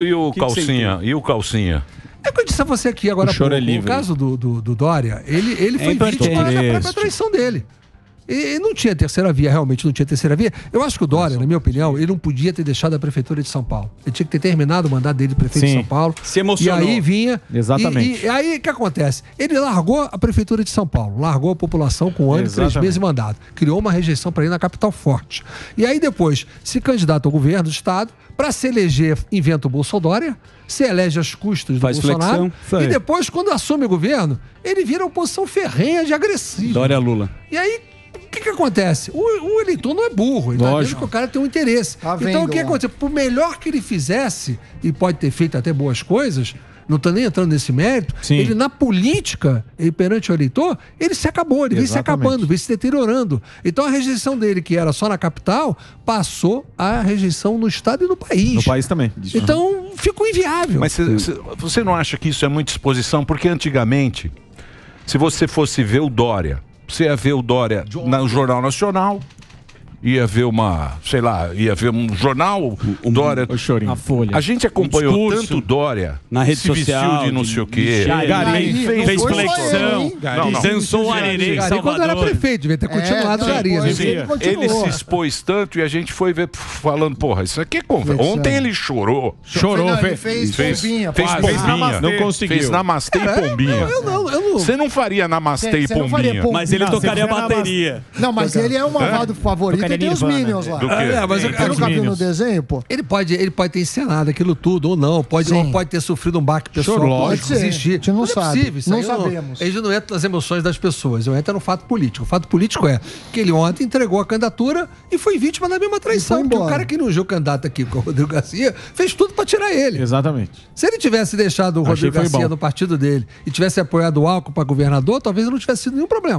E o Calcinha? E o Calcinha? É o que eu disse a você aqui agora. No caso do Dória, ele foi vítima da própria traição dele. E não tinha terceira via, realmente não tinha terceira via. Eu acho que o Dória, na minha opinião, ele não podia ter deixado a Prefeitura de São Paulo. Ele tinha que ter terminado o mandato dele de prefeito de São Paulo. Se emocionou. E aí vinha... Exatamente. E aí o que acontece? Ele largou a Prefeitura de São Paulo, largou a população com um ano e 3 meses de mandato. Criou uma rejeição para ele na capital forte. E aí depois se candidata ao governo do Estado, para se eleger, inventa o Bolsonaro, se elege às custas do Bolsonaro. E depois, quando assume o governo, ele vira uma posição ferrenha de agressivo. Dória Lula. E aí... o que acontece? O eleitor não é burro, ele tá vendo que o cara tem um interesse. Tá vendo, então o que acontece? Por melhor que ele fizesse, e pode ter feito até boas coisas, não estou nem entrando nesse mérito, ele na política, ele, perante o eleitor, ele se acabou, ele vem se acabando, vem se deteriorando. Então a rejeição dele, que era só na capital, passou a rejeição no Estado e no país. No país também. Então ficou inviável. Mas você não acha que isso é muita exposição? Porque antigamente, se você fosse ver o Dória... você ia ver o Dória no Jornal Nacional, ia ver uma, sei lá, ia ver um jornal, Dória, a Folha. A gente acompanhou tanto Dória, na rede social, de não sei o quê. Fez flexão, dançou o arerê em Salvador. Quando era prefeito, devia ter continuado o arerê. Ele se expôs tanto e a gente foi ver, falando, porra, isso aqui é conversa. Ontem ele chorou. Chorou, fez pombinha. Não conseguiu. Fez namastê e pombinha. Você não faria namastê e pombinha. Mas ele tocaria bateria. Não, mas ele é o malvado favorito. Tem os Minions lá. Mas eu nunca vi no desenho, pô. Ele pode ter encenado aquilo tudo ou não. Pode ter sofrido um baque pessoal. Lógico, existir. A gente não sabe. É possível, não sabemos. Ele não entra nas emoções das pessoas. Eu entro no fato político. O fato político é que ele ontem entregou a candidatura e foi vítima da mesma traição. Porque o cara que não jogou candidato aqui, com o Rodrigo Garcia, fez tudo pra tirar ele. Exatamente. Se ele tivesse deixado o Rodrigo Garcia no partido dele e tivesse apoiado o Alckmin pra governador, talvez não tivesse sido nenhum problema.